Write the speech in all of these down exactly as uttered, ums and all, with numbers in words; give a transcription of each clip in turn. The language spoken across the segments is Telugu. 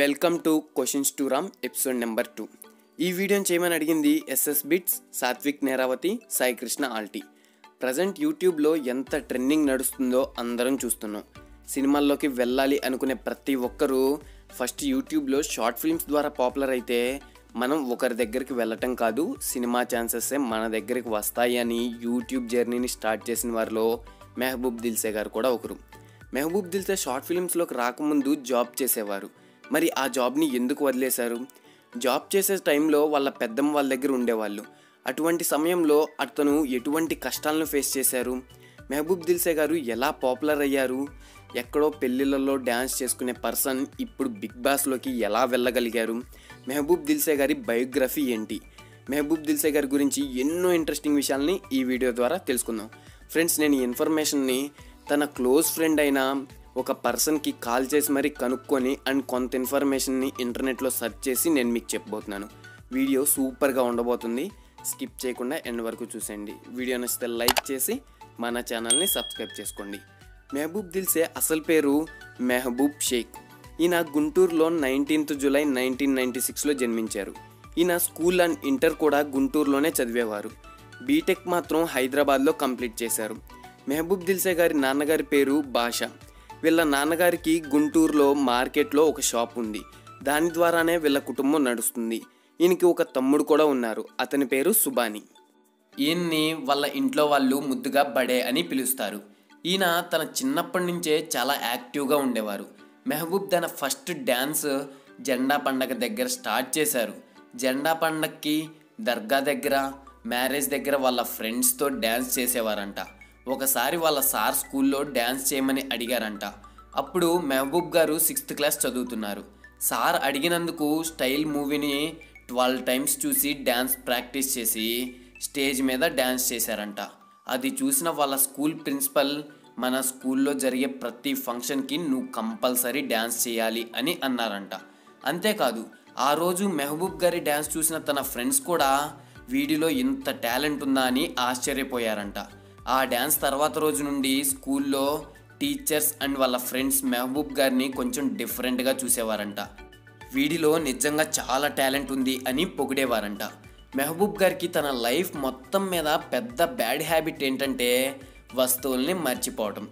Welcome to questions to Ram episode number two. ఈ వీడియోని చేయమని అడిగింది ఎస్ఎస్ బిట్స్, సాత్విక్ నేరావతి, సాయి కృష్ణ ఆల్టీ. ప్రజెంట్ యూట్యూబ్లో ఎంత ట్రెండింగ్ నడుస్తుందో అందరం చూస్తున్నాం. సినిమాల్లోకి వెళ్ళాలి అనుకునే ప్రతి ఒక్కరూ ఫస్ట్ యూట్యూబ్లో షార్ట్ ఫిల్మ్స్ ద్వారా పాపులర్ అయితే మనం ఒకరి దగ్గరికి వెళ్ళటం కాదు, సినిమా ఛాన్సెస్ మన దగ్గరికి వస్తాయి అని యూట్యూబ్ జర్నీని స్టార్ట్ చేసిన వారిలో మెహబూబ్ దిల్ సే గారు కూడా ఒకరు. మెహబూబ్ దిల్ సే షార్ట్ ఫిల్మ్స్లోకి రాకముందు జాబ్ చేసేవారు. మరి ఆ జాబ్ని ఎందుకు వదిలేశారు? జాబ్ చేసే టైంలో వాళ్ళ పెద్దమ్మ వాళ్ళ దగ్గర ఉండేవాళ్ళు. అటువంటి సమయంలో అతను ఎటువంటి కష్టాలను ఫేస్ చేశారు, మెహబూబ్ దిల్ సే గారు ఎలా పాపులర్ అయ్యారు, ఎక్కడో పెళ్ళిళ్ళలో డ్యాన్స్ చేసుకునే పర్సన్ ఇప్పుడు బిగ్ బాస్లోకి ఎలా వెళ్ళగలిగారు, మెహబూబ్ దిల్ సే గారి బయోగ్రఫీ ఏంటి, మెహబూబ్ దిల్ సే గారి గురించి ఎన్నో ఇంట్రెస్టింగ్ విషయాలని ఈ వీడియో ద్వారా తెలుసుకుందాం. ఫ్రెండ్స్, నేను ఈ ఇన్ఫర్మేషన్ని తన క్లోజ్ ఫ్రెండ్ అయిన ఒక పర్సన్కి కాల్ చేసి మరీ కనుక్కొని అండ్ కొంత ఇన్ఫర్మేషన్ని ఇంటర్నెట్లో సెర్చ్ చేసి నేను మీకు చెప్పబోతున్నాను. వీడియో సూపర్గా ఉండబోతుంది, స్కిప్ చేయకుండా ఎండ్ వరకు చూసేయండి. వీడియో నచ్చితే లైక్ చేసి మన ఛానల్ని సబ్స్క్రైబ్ చేసుకోండి. మెహబూబ్ దిల్ సే అసలు పేరు మెహబూబ్ షేక్. ఈయన గుంటూరులో నైన్టీన్త్ జూలై నైన్టీన్ నైంటీ సిక్స్లో జన్మించారు. ఈయన స్కూల్ అండ్ ఇంటర్ కూడా గుంటూరులోనే చదివేవారు. బీటెక్ మాత్రం హైదరాబాద్లో కంప్లీట్ చేశారు. మెహబూబ్ దిల్ సే గారి నాన్నగారి పేరు బాషా. వీళ్ళ నాన్నగారికి గుంటూరులో మార్కెట్లో ఒక షాప్ ఉంది. దాని ద్వారానే వీళ్ళ కుటుంబం నడుస్తుంది. ఈయనకి ఒక తమ్ముడు కూడా ఉన్నారు, అతని పేరు సుబాని. ఈయన్ని వాళ్ళ ఇంట్లో వాళ్ళు ముద్దుగా బడే అని పిలుస్తారు. ఈయన తన చిన్నప్పటి నుంచే చాలా యాక్టివ్గా ఉండేవారు. మెహబూబ్ తన ఫస్ట్ డ్యాన్స్ జెండా పండగ దగ్గర స్టార్ట్ చేశారు. జెండా పండగకి దర్గా దగ్గర, మ్యారేజ్ దగ్గర వాళ్ళ ఫ్రెండ్స్తో డ్యాన్స్ చేసేవారంట. ఒకసారి వాళ్ళ సార్ స్కూల్లో డ్యాన్స్ చేయమని అడిగారంట. అప్పుడు మెహబూబ్ గారు సిక్స్త్ క్లాస్ చదువుతున్నారు. సార్ అడిగినందుకు స్టైల్ మూవీని ట్వెల్వ్ టైమ్స్ చూసి డ్యాన్స్ ప్రాక్టీస్ చేసి స్టేజ్ మీద డ్యాన్స్ చేశారంట. అది చూసిన వాళ్ళ స్కూల్ ప్రిన్సిపల్ మన స్కూల్లో జరిగే ప్రతి ఫంక్షన్కి నువ్వు కంపల్సరీ డ్యాన్స్ చేయాలి అని అన్నారంట. అంతేకాదు, ఆ రోజు మెహబూబ్ గారి డ్యాన్స్ చూసిన తన ఫ్రెండ్స్ కూడా వీడిలో ఇంత టాలెంట్ ఉందా అని ఆశ్చర్యపోయారంట. ఆ డ్యాన్స్ తర్వాత రోజు నుండి స్కూల్లో టీచర్స్ అండ్ వాళ్ళ ఫ్రెండ్స్ మెహబూబ్ గారిని కొంచెం డిఫరెంట్గా చూసేవారంట. వీడిలో నిజంగా చాలా టాలెంట్ ఉంది అని పొగిడేవారంట. మెహబూబ్ గారికి తన లైఫ్ మొత్తం మీద పెద్ద బ్యాడ్ హ్యాబిట్ ఏంటంటే వస్తువుల్ని మర్చిపోవటం.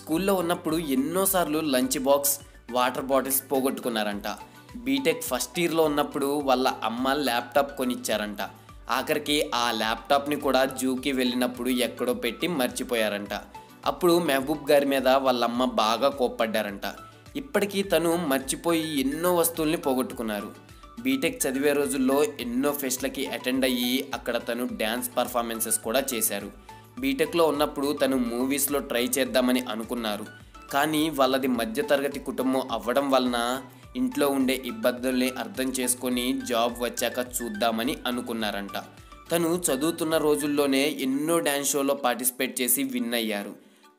స్కూల్లో ఉన్నప్పుడు ఎన్నోసార్లు లంచ్ బాక్స్, వాటర్ బాటిల్స్ పోగొట్టుకున్నారంట. బీటెక్ ఫస్ట్ ఇయర్లో ఉన్నప్పుడు వాళ్ళ అమ్మ ల్యాప్టాప్ కొనిచ్చారంట. ఆఖరికి ఆ ల్యాప్టాప్ని కూడా జూకి వెళ్ళినప్పుడు ఎక్కడో పెట్టి మర్చిపోయారంట. అప్పుడు మెహబూబ్ గారి మీద వాళ్ళమ్మ బాగా కోప్పడ్డారంట. ఇప్పటికీ తను మర్చిపోయి ఎన్నో వస్తువుల్ని పోగొట్టుకున్నారు. బీటెక్ చదివే రోజుల్లో ఎన్నో ఫెస్ట్లకి అటెండ్ అయ్యి అక్కడ తను డ్యాన్స్ పర్ఫార్మెన్సెస్ కూడా చేశారు. బీటెక్లో ఉన్నప్పుడు తను మూవీస్లో ట్రై చేద్దామని అనుకున్నారు. కానీ వాళ్ళది మధ్యతరగతి కుటుంబం అవ్వడం వలన ఇంట్లో ఉండే ఇబ్బందుల్ని అర్థం చేసుకొని జాబ్ వచ్చాక చూద్దామని అనుకున్నారంట. తను చదువుతున్న రోజుల్లోనే ఎన్నో డ్యాన్స్ షోలో పార్టిసిపేట్ చేసి విన్ అయ్యారు.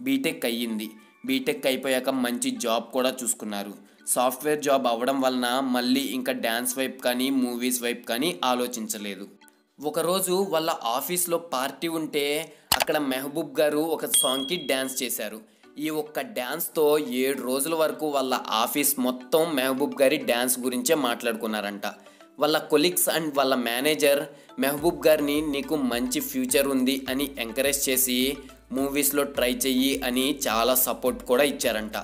బీటెక్ అయ్యింది. బీటెక్ అయిపోయాక మంచి జాబ్ కూడా చూసుకున్నారు. సాఫ్ట్వేర్ జాబ్ అవ్వడం వలన మళ్ళీ ఇంకా డ్యాన్స్ వైపు కానీ మూవీస్ వైపు కానీ ఆలోచించలేదు. ఒకరోజు వాళ్ళ ఆఫీస్లో పార్టీ ఉంటే అక్కడ మెహబూబ్ గారు ఒక సాంగ్కి డ్యాన్స్ చేశారు. ఈ ఒక్క డ్యాన్స్తో ఏడు రోజుల వరకు వాళ్ళ ఆఫీస్ మొత్తం మెహబూబ్ గారి డ్యాన్స్ గురించే మాట్లాడుకున్నారంట. వాళ్ళ కొలీగ్స్ అండ్ వాళ్ళ మేనేజర్ మెహబూబ్ గారిని నీకు మంచి ఫ్యూచర్ ఉంది అని ఎంకరేజ్ చేసి మూవీస్లో ట్రై చెయ్యి అని చాలా సపోర్ట్ కూడా ఇచ్చారంట.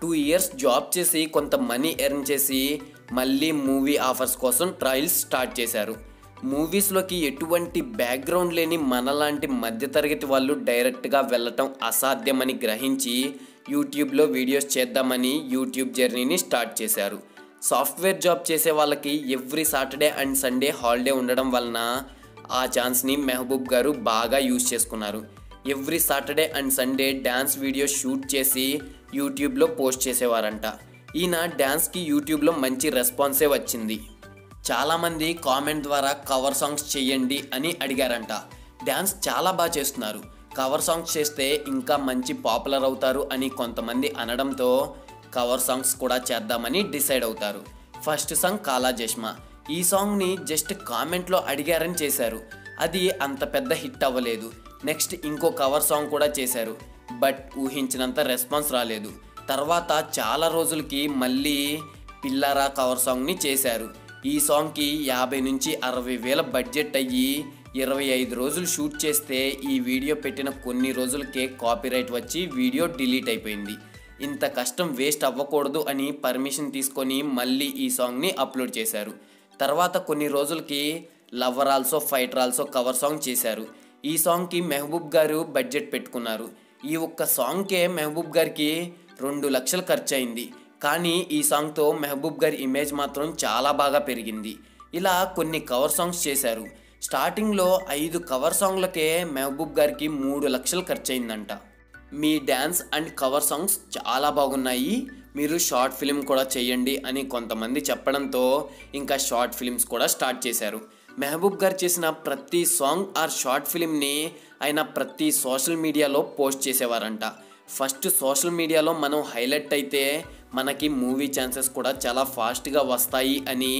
టూ ఇయర్స్ జాబ్ చేసి కొంత మనీ ఎర్న్ చేసి మళ్ళీ మూవీ ఆఫర్స్ కోసం ట్రయల్స్ స్టార్ట్ చేశారు. మూవీస్లోకి ఎటువంటి బ్యాక్గ్రౌండ్ లేని మనలాంటి మధ్యతరగతి వాళ్ళు డైరెక్ట్గా వెళ్ళటం అసాధ్యమని గ్రహించి యూట్యూబ్లో వీడియోస్ చేద్దామని యూట్యూబ్ జర్నీని స్టార్ట్ చేశారు. సాఫ్ట్వేర్ జాబ్ చేసే వాళ్ళకి every Saturday and Sunday holiday ఉండడం వలన ఆ ఛాన్స్ని మెహబూబ్ గారు బాగా యూజ్ చేసుకున్నారు. Every Saturday and Sunday dance video shoot చేసి యూట్యూబ్లో పోస్ట్ చేసేవారంట. ఈయన డ్యాన్స్కి యూట్యూబ్లో మంచి రెస్పాన్సే వచ్చింది. చాలామంది కామెంట్ ద్వారా కవర్ సాంగ్స్ చేయండి అని అడిగారంట. డ్యాన్స్ చాలా బాగా చేస్తున్నారు, కవర్ సాంగ్స్ చేస్తే ఇంకా మంచి పాపులర్ అవుతారు అని కొంతమంది అనడంతో కవర్ సాంగ్స్ కూడా చేద్దామని డిసైడ్ అవుతారు. ఫస్ట్ సాంగ్ కాలా జష్మా. ఈ సాంగ్ని జస్ట్ కామెంట్లో అడిగారని చేశారు. అది అంత పెద్ద హిట్ అవ్వలేదు. నెక్స్ట్ ఇంకో కవర్ సాంగ్ కూడా చేశారు, బట్ ఊహించినంత రెస్పాన్స్ రాలేదు. తర్వాత చాలా రోజులకి మళ్ళీ పిల్లరా కవర్ సాంగ్ని చేశారు। ఈ సాంగ్కి యాభై నుంచి అరవై వేల బడ్జెట్ అయ్యి ఇరవై ఐదు రోజులు షూట్ చేస్తే ఈ వీడియో పెట్టిన కొన్ని రోజులకే కాపీరైట్ వచ్చి వీడియో డిలీట్ అయిపోయింది। ఇంత కష్టం వేస్ట్ అవ్వకూడదు అని పర్మిషన్ తీసుకొని మళ్ళీ ఈ సాంగ్ని అప్లోడ్ చేశారు। తర్వాత కొన్ని రోజులకి lover also fighter also cover song చేశారు। ఈ సాంగ్కి మెహబూబ్ గారు బడ్జెట్ పెట్టుకున్నారు। ఈ ఒక్క సాంగ్కే మెహబూబ్ గారికి రెండు లక్షలు ఖర్చు అయింది। కానీ ఈ సాంగ్తో మెహబూబ్ గారి ఇమేజ్ మాత్రం చాలా బాగా పెరిగింది। ఇలా కొన్ని కవర్ సాంగ్స్ చేశారు। స్టార్టింగ్లో ఐదు కవర్ సాంగ్లకే మెహబూబ్ గారికి మూడు లక్షలు ఖర్చు అయిందంట। మీ డ్యాన్స్ అండ్ కవర్ సాంగ్స్ చాలా బాగున్నాయి, మీరు షార్ట్ ఫిల్మ్ కూడా చేయండి అని కొంతమంది చెప్పడంతో ఇంకా షార్ట్ ఫిల్మ్స్ కూడా స్టార్ట్ చేశారు। మెహబూబ్ గారు చేసిన ప్రతి సాంగ్ ఆర్ షార్ట్ ఫిలింని ఆయన ప్రతి సోషల్ మీడియాలో పోస్ట్ చేసేవారంట। ఫస్ట్ సోషల్ మీడియాలో మనం హైలైట్ అయితే మనకి మూవీ ఛాన్సెస్ కూడా చాలా ఫాస్ట్గా వస్తాయి అని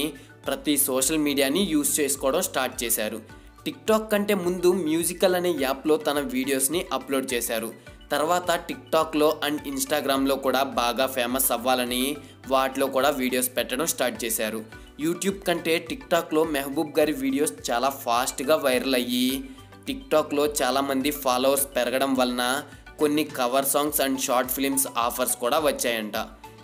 ప్రతి సోషల్ మీడియాని యూజ్ చేసుకోవడం స్టార్ట్ చేశారు। టిక్టాక్ కంటే ముందు మ్యూజికల్ అనే యాప్లో తన వీడియోస్ని అప్లోడ్ చేశారు। తర్వాత టిక్టాక్లో అండ్ ఇన్స్టాగ్రామ్లో కూడా బాగా ఫేమస్ అవ్వాలని వాటిలో కూడా వీడియోస్ పెట్టడం స్టార్ట్ చేశారు। యూట్యూబ్ కంటే టిక్టాక్లో మెహబూబ్ గారి వీడియోస్ చాలా ఫాస్ట్గా వైరల్ అయ్యి టిక్టాక్లో చాలామంది ఫాలోవర్స్ పెరగడం వలన కొన్ని cover songs and short films offers కూడా వచ్చాయంట।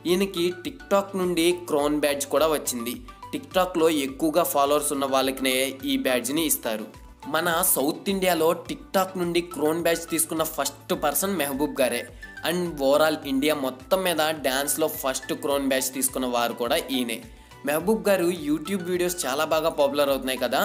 ఈయనకి టిక్టాక్ నుండి క్రోన్ బ్యాడ్జ్ కూడా వచ్చింది। టిక్టాక్లో ఎక్కువగా ఫాలోవర్స్ ఉన్న వాళ్ళకినే ఈ బ్యాడ్జ్ని ఇస్తారు। మన సౌత్ ఇండియాలో టిక్టాక్ నుండి క్రోన్ బ్యాడ్జ్ తీసుకున్న ఫస్ట్ పర్సన్ మెహబూబ్ గారే అండ్ ఓవరాల్ ఇండియా మొత్తం మీద డ్యాన్స్లో ఫస్ట్ క్రోన్ బ్యాడ్జ్ తీసుకున్న వారు కూడా ఈయనే। మెహబూబ్ గారు యూట్యూబ్ వీడియోస్ చాలా బాగా పాపులర్ అవుతున్నాయి కదా,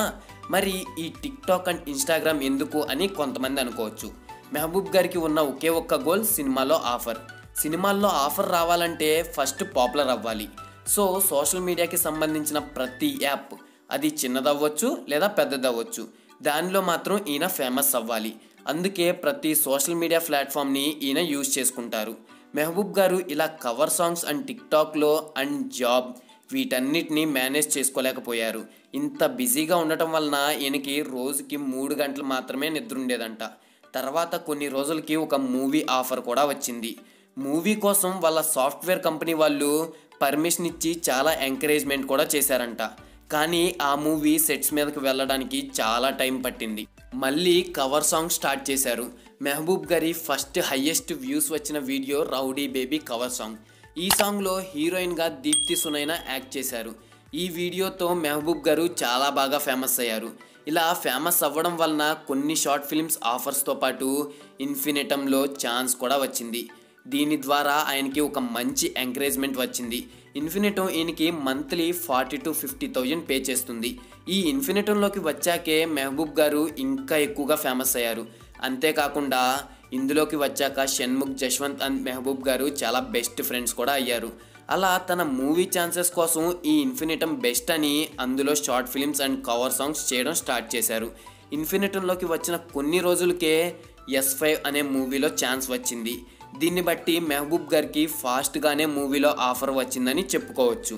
మరి ఈ టిక్టాక్ అండ్ ఇన్స్టాగ్రామ్ ఎందుకు అని కొంతమంది అనుకోవచ్చు। మెహబూబ్ గారికి ఉన్న ఒకే ఒక్క గోల్ సినిమాలో ఆఫర్, సినిమాల్లో ఆఫర్ రావాలంటే ఫస్ట్ పాపులర్ అవ్వాలి। సో సోషల్ మీడియాకి సంబంధించిన ప్రతి యాప్ అది చిన్నదవ్వచ్చు లేదా పెద్దదవ్వచ్చు, దానిలో మాత్రం ఈయన ఫేమస్ అవ్వాలి, అందుకే ప్రతి సోషల్ మీడియా ప్లాట్ఫామ్ని ఈయన యూజ్ చేసుకుంటారు। మెహబూబ్ గారు ఇలా కవర్ సాంగ్స్ అండ్ టిక్టాక్లో అండ్ జాబ్ వీటన్నిటిని మేనేజ్ చేసుకోలేకపోయారు। ఇంత బిజీగా ఉండటం వలన ఈయనకి రోజుకి మూడు గంటలు మాత్రమే నిద్ర ఉండేదంట। తర్వాత కొన్ని రోజులకి ఒక మూవీ ఆఫర్ కూడా వచ్చింది। మూవీ కోసం వాళ్ళ సాఫ్ట్వేర్ కంపెనీ వాళ్ళు పర్మిషన్ ఇచ్చి చాలా ఎంకరేజ్మెంట్ కూడా చేశారంట। కానీ ఆ మూవీ సెట్స్ మీదకి వెళ్ళడానికి చాలా టైం పట్టింది। మళ్ళీ కవర్ సాంగ్ స్టార్ట్ చేశారు। మెహబూబ్ గారి ఫస్ట్ హయ్యెస్ట్ వ్యూస్ వచ్చిన video rowdy baby cover song. ఈ సాంగ్లో హీరోయిన్గా దీప్తి సునైనా యాక్ట్ చేశారు। ఈ వీడియోతో మెహబూబ్ గారు చాలా బాగా ఫేమస్ అయ్యారు। ఇలా ఫేమస్ అవ్వడం వలన కొన్ని షార్ట్ ఫిల్మ్స్ ఆఫర్స్తో పాటు ఇన్ఫినిటంలో ఛాన్స్ కూడా వచ్చింది। దీని ద్వారా ఆయనకి ఒక మంచి ఎంకరేజ్మెంట్ వచ్చింది। ఇన్ఫినిటం ఈయనకి monthly forty to fifty thousand pay చేస్తుంది। ఈ ఇన్ఫినిటంలోకి వచ్చాకే మెహబూబ్ గారు ఇంకా ఎక్కువగా ఫేమస్ అయ్యారు। అంతేకాకుండా ఇందులోకి వచ్చాక షణ్ముఖ్, జశ్వంత్ అండ్ మెహబూబ్ గారు చాలా బెస్ట్ ఫ్రెండ్స్ కూడా అయ్యారు। అలా తన మూవీ ఛాన్సెస్ కోసం ఈ ఇన్ఫినిటం బెస్ట్ అని అందులో short films and cover songs చేయడం స్టార్ట్ చేశారు। ఇన్ఫినిటంలోకి వచ్చిన కొన్ని రోజులకే ఎస్ ఫైవ్ అనే మూవీలో ఛాన్స్ వచ్చింది। దీన్ని బట్టి మెహబూబ్ గారికి ఫాస్ట్గానే మూవీలో ఆఫర్ వచ్చిందని చెప్పుకోవచ్చు।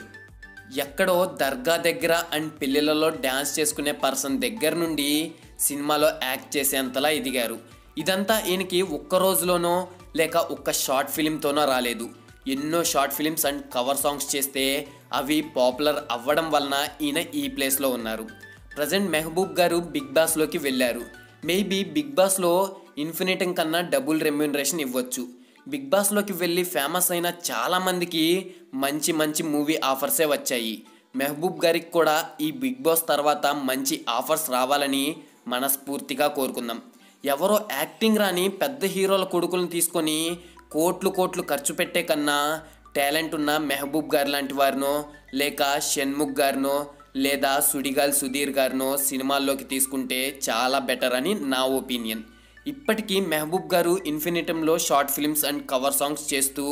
ఎక్కడో దర్గా దగ్గర అండ్ పెళ్ళిళ్ళలో డ్యాన్స్ చేసుకునే పర్సన్ దగ్గర నుండి సినిమాలో యాక్ట్ చేసేంతలా ఎదిగారు। ఇదంతా ఈయనకి ఒక్క రోజులోనో లేక ఒక్క షార్ట్ ఫిలింతోనో రాలేదు। ఎన్నో short films and cover songs చేస్తే అవి పాపులర్ అవ్వడం వలన ఈయన ఈ ప్లేస్లో ఉన్నారు। ప్రజెంట్ మెహబూబ్ గారు బిగ్ బాస్లోకి వెళ్ళారు। మేబీ బిగ్ బాస్లో ఇన్ఫినిటం కన్నా డబుల్ రెమ్యూనరేషన్ ఇవ్వచ్చు। బిగ్ బాస్లోకి వెళ్ళి ఫేమస్ అయిన చాలామందికి మంచి మంచి మూవీ ఆఫర్సే వచ్చాయి। మెహబూబ్ గారికి కూడా ఈ బిగ్ బాస్ తర్వాత మంచి ఆఫర్స్ రావాలని మనస్ఫూర్తిగా కోరుకుందాం। ఎవరో యాక్టింగ్ రాని పెద్ద హీరోల కొడుకులను తీసుకొని కోట్లు కోట్లు ఖర్చు పెట్టే కన్నా టాలెంట్ ఉన్న మెహబూబ్ గారు లాంటి వారినో లేక షణ్ముఖ్ గారినో లేదా సుడిగాలి సుధీర్ గారినో సినిమాల్లోకి తీసుకుంటే చాలా బెటర్ అని నా ఒపీనియన్। ఇప్పటికీ మెహబూబ్ గారు ఇన్ఫినిటంలో short films and cover songs చేస్తూ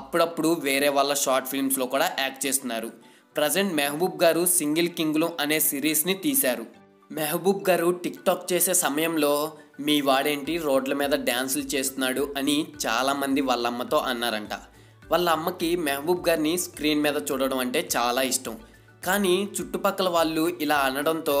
అప్పుడప్పుడు వేరే వాళ్ళ షార్ట్ ఫిల్మ్స్లో కూడా యాక్ట్ చేస్తున్నారు। ప్రజెంట్ మెహబూబ్ గారు సింగిల్ కింగ్లు అనే సిరీస్ని తీశారు। మెహబూబ్ గారు టిక్టాక్ చేసే సమయంలో మీ వాడేంటి రోడ్ల మీద డ్యాన్సులు చేస్తున్నాడు అని చాలామంది వాళ్ళమ్మతో అన్నారంట। వాళ్ళ అమ్మకి మెహబూబ్ గారిని స్క్రీన్ మీద చూడడం అంటే చాలా ఇష్టం, కానీ చుట్టుపక్కల వాళ్ళు ఇలా అనడంతో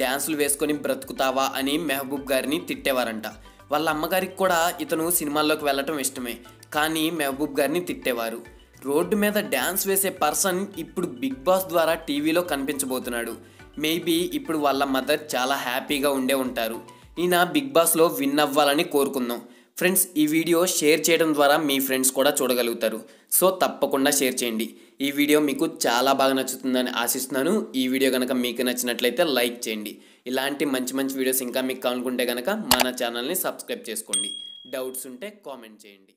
డ్యాన్సులు వేసుకొని బ్రతుకుతావా అని మెహబూబ్ గారిని తిట్టేవారంట। వాళ్ళ అమ్మగారికి కూడా ఇతను సినిమాల్లోకి వెళ్ళటం ఇష్టమే, కానీ మెహబూబ్ గారిని తిట్టేవారు। రోడ్ మీద డాన్స్ వేసే పర్సన్ ఇప్పుడు బిగ్ బాస్ ద్వారా టీవీలో కనిపించబోతున్నాడు. మేబీ ఇప్పుడు వాళ్ళ మదర్ చాలా హ్యాపీగా ఉండే ఉంటారు. ఈయన బిగ్ బాస్లో విన్ అవ్వాలని కోరుకుందాం. ఫ్రెండ్స్, ఈ వీడియో షేర్ చేయడం ద్వారా మీ ఫ్రెండ్స్ కూడా చూడగలుగుతారు. సో తప్పకుండా షేర్ చేయండి. ఈ వీడియో మీకు చాలా బాగా నచ్చుతుందని ఆశిస్తున్నాను. ఈ వీడియో కనుక మీకు నచ్చినట్లయితే లైక్ చేయండి. ఇలాంటి మంచి మంచి వీడియోస్ ఇంకా మీకు కావాలనుకుంటే కనుక మన ఛానల్ని సబ్స్క్రైబ్ చేసుకోండి. డౌట్స్ ఉంటే కామెంట్ చేయండి.